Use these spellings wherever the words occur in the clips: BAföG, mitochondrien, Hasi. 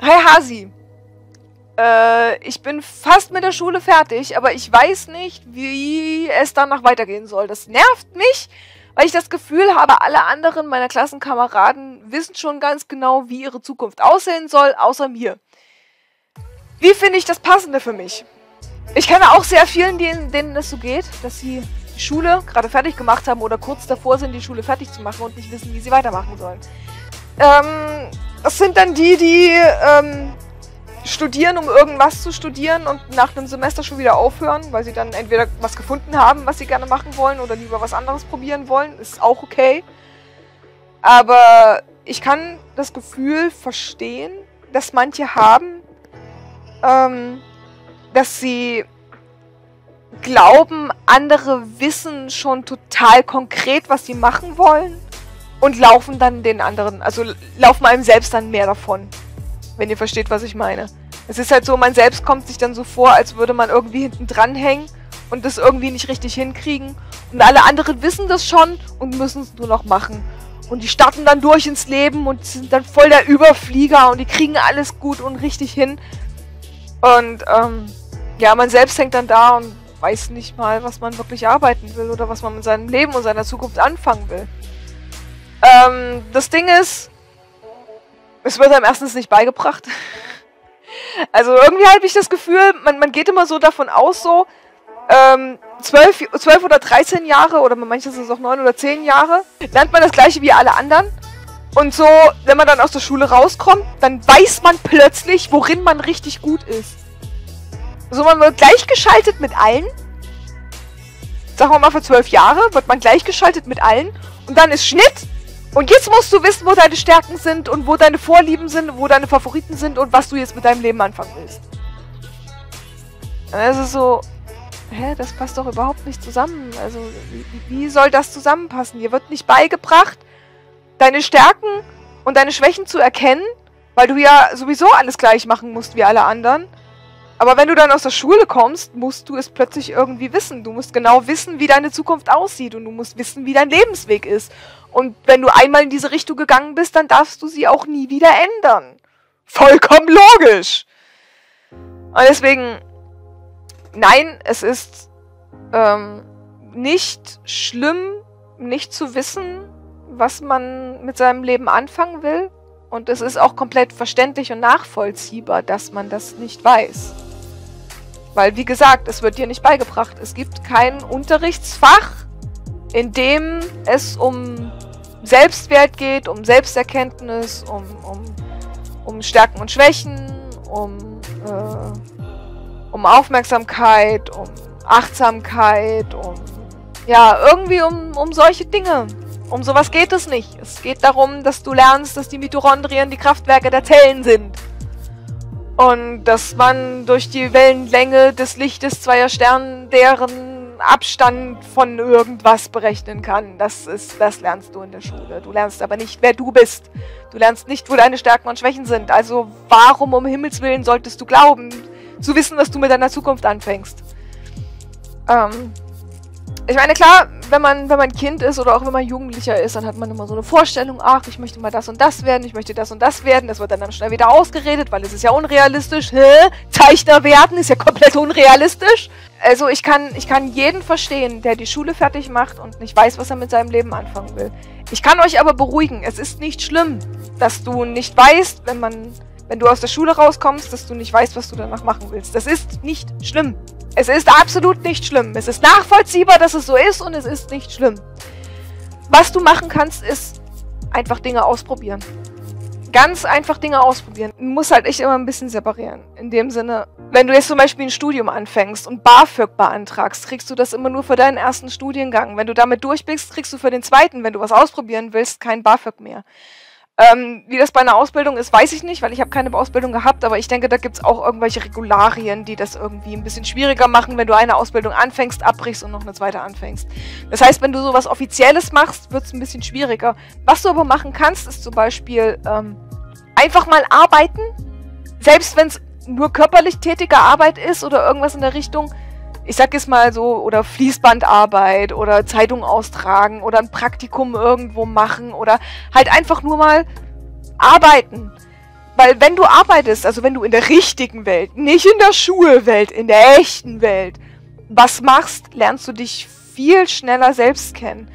Hi Hasi. Ich bin fast mit der Schule fertig, aber ich weiß nicht, wie es danach weitergehen soll. Das nervt mich, weil ich das Gefühl habe, alle anderen meiner Klassenkameraden wissen schon ganz genau, wie ihre Zukunft aussehen soll, außer mir. Wie finde ich das Passende für mich? Ich kenne auch sehr vielen, denen es so geht, dass sie die Schule gerade fertig gemacht haben oder kurz davor sind, die Schule fertig zu machen und nicht wissen, wie sie weitermachen sollen. Das sind dann die, die studieren, um irgendwas zu studieren und nach einem Semester schon wieder aufhören, weil sie dann entweder was gefunden haben, was sie gerne machen wollen oder lieber was anderes probieren wollen. Ist auch okay. Aber ich kann das Gefühl verstehen, dass manche haben, dass sie glauben, andere wissen schon total konkret, was sie machen wollen und laufen dann den anderen, also laufen einem selbst dann mehr davon, wenn ihr versteht, was ich meine. Es ist halt so, man selbst kommt sich dann so vor, als würde man irgendwie hinten dran hängen und das irgendwie nicht richtig hinkriegen und alle anderen wissen das schon und müssen es nur noch machen. Und die starten dann durch ins Leben und sind dann voll der Überflieger und die kriegen alles gut und richtig hin. Und ja, man selbst hängt dann da und weiß nicht mal, was man wirklich arbeiten will oder was man mit seinem Leben und seiner Zukunft anfangen will. Das Ding ist, es wird einem erstens nicht beigebracht. Also irgendwie habe ich das Gefühl, man geht immer so davon aus, so 12 oder 13 Jahre oder manchmal sind es auch 9 oder 10 Jahre, lernt man das Gleiche wie alle anderen. Und so, wenn man dann aus der Schule rauskommt, dann weiß man plötzlich, worin man richtig gut ist. So, man wird gleichgeschaltet mit allen. Sagen wir mal, für 12 Jahre wird man gleichgeschaltet mit allen. Und dann ist Schnitt. Und jetzt musst du wissen, wo deine Stärken sind und wo deine Vorlieben sind, wo deine Favoriten sind und was du jetzt mit deinem Leben anfangen willst. Also so, hä, das passt doch überhaupt nicht zusammen. Also, wie soll das zusammenpassen? Dir wird nicht beigebracht, deine Stärken und deine Schwächen zu erkennen, weil du ja sowieso alles gleich machen musst wie alle anderen. Aber wenn du dann aus der Schule kommst, musst du es plötzlich irgendwie wissen. Du musst genau wissen, wie deine Zukunft aussieht und du musst wissen, wie dein Lebensweg ist. Und wenn du einmal in diese Richtung gegangen bist, dann darfst du sie auch nie wieder ändern. Vollkommen logisch! Und deswegen, nein, es ist nicht schlimm, nicht zu wissen, was man mit seinem Leben anfangen will. Und es ist auch komplett verständlich und nachvollziehbar, dass man das nicht weiß. Weil, wie gesagt, es wird dir nicht beigebracht. Es gibt kein Unterrichtsfach, in dem es um Selbstwert geht, um Selbsterkenntnis, um Stärken und Schwächen, um Aufmerksamkeit, um Achtsamkeit, ja, irgendwie um solche Dinge. Um sowas geht es nicht. Es geht darum, dass du lernst, dass die Mitochondrien die Kraftwerke der Zellen sind. Und dass man durch die Wellenlänge des Lichtes zweier Sternen deren Abstand von irgendwas berechnen kann. Das lernst du in der Schule. Du lernst aber nicht, wer du bist. Du lernst nicht, wo deine Stärken und Schwächen sind. Also warum um Himmels Willen solltest du glauben, zu wissen, was du mit deiner Zukunft anfängst? Ich meine, klar, wenn man Kind ist oder auch wenn man Jugendlicher ist, dann hat man immer so eine Vorstellung, ach, ich möchte mal das und das werden, ich möchte das und das werden. Das wird dann schnell wieder ausgeredet, weil es ist ja unrealistisch. Hä? Zeichner werden ist ja komplett unrealistisch. Also ich kann jeden verstehen, der die Schule fertig macht und nicht weiß, was er mit seinem Leben anfangen will. Ich kann euch aber beruhigen, es ist nicht schlimm, dass du nicht weißt, wenn du aus der Schule rauskommst, dass du nicht weißt, was du danach machen willst. Das ist nicht schlimm. Es ist absolut nicht schlimm. Es ist nachvollziehbar, dass es so ist und es ist nicht schlimm. Was du machen kannst, ist einfach Dinge ausprobieren. Ganz einfach Dinge ausprobieren. Du musst halt echt immer ein bisschen separieren. In dem Sinne, wenn du jetzt zum Beispiel ein Studium anfängst und BAföG beantragst, kriegst du das immer nur für deinen ersten Studiengang. Wenn du damit durch bist, kriegst du für den zweiten, wenn du was ausprobieren willst, kein BAföG mehr. Wie das bei einer Ausbildung ist, weiß ich nicht, weil ich habe keine Ausbildung gehabt, aber ich denke, da gibt es auch irgendwelche Regularien, die das irgendwie ein bisschen schwieriger machen, wenn du eine Ausbildung anfängst, abbrichst und noch eine zweite anfängst. Das heißt, wenn du sowas Offizielles machst, wird es ein bisschen schwieriger. Was du aber machen kannst, ist zum Beispiel einfach mal arbeiten, selbst wenn es nur körperlich tätige Arbeit ist oder irgendwas in der Richtung, ich sag jetzt mal so, oder Fließbandarbeit oder Zeitung austragen oder ein Praktikum irgendwo machen oder halt einfach nur mal arbeiten. Weil wenn du arbeitest, also wenn du in der richtigen Welt, nicht in der Schulwelt, in der echten Welt, was machst, lernst du dich viel schneller selbst kennen.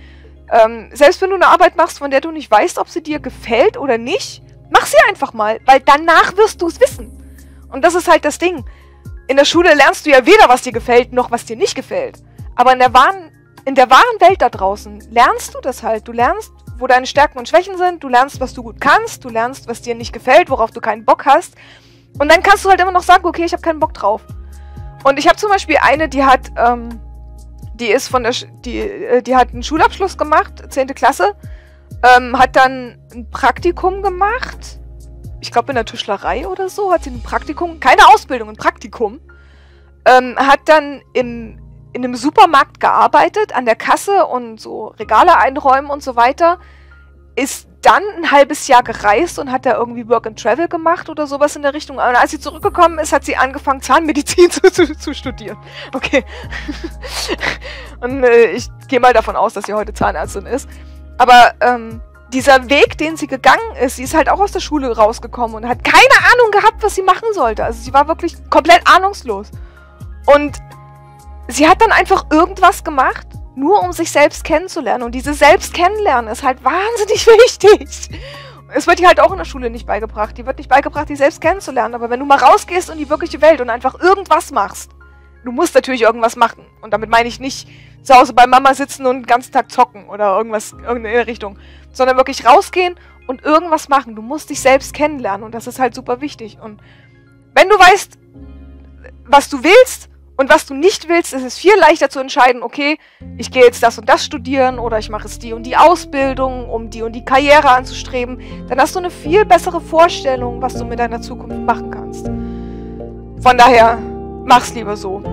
Selbst wenn du eine Arbeit machst, von der du nicht weißt, ob sie dir gefällt oder nicht, mach sie einfach mal, weil danach wirst du es wissen. Und das ist halt das Ding. In der Schule lernst du ja weder, was dir gefällt, noch was dir nicht gefällt. Aber in der wahren Welt da draußen lernst du das halt. Du lernst, wo deine Stärken und Schwächen sind, du lernst, was du gut kannst, du lernst, was dir nicht gefällt, worauf du keinen Bock hast. Und dann kannst du halt immer noch sagen, okay, ich habe keinen Bock drauf. Und ich habe zum Beispiel eine, die hat die hat einen Schulabschluss gemacht, 10. Klasse, hat dann ein Praktikum gemacht, ich glaube in der Tischlerei oder so, hat sie ein Praktikum, keine Ausbildung, ein Praktikum, hat dann in einem Supermarkt gearbeitet, an der Kasse und so Regale einräumen und so weiter, ist dann ein halbes Jahr gereist und hat da irgendwie Work and Travel gemacht oder sowas in der Richtung. Und als sie zurückgekommen ist, hat sie angefangen, Zahnmedizin zu studieren. Okay. Und ich gehe mal davon aus, dass sie heute Zahnärztin ist. Aber dieser Weg, den sie gegangen ist, sie ist halt auch aus der Schule rausgekommen und hat keine Ahnung gehabt, was sie machen sollte. Also sie war wirklich komplett ahnungslos. Und sie hat dann einfach irgendwas gemacht, nur um sich selbst kennenzulernen. Und dieses Selbstkennenlernen ist halt wahnsinnig wichtig. Es wird dir halt auch in der Schule nicht beigebracht. Dir wird nicht beigebracht, dich selbst kennenzulernen. Aber wenn du mal rausgehst in die wirkliche Welt und einfach irgendwas machst, du musst natürlich irgendwas machen. Und damit meine ich nicht zu Hause bei Mama sitzen und den ganzen Tag zocken oder irgendwas in der Richtung, sondern wirklich rausgehen und irgendwas machen. Du musst dich selbst kennenlernen und das ist halt super wichtig. Und wenn du weißt, was du willst, und was du nicht willst, ist es viel leichter zu entscheiden, okay, ich gehe jetzt das und das studieren oder ich mache jetzt die und die Ausbildung, um die und die Karriere anzustreben. Dann hast du eine viel bessere Vorstellung, was du mit deiner Zukunft machen kannst. Von daher, mach's lieber so.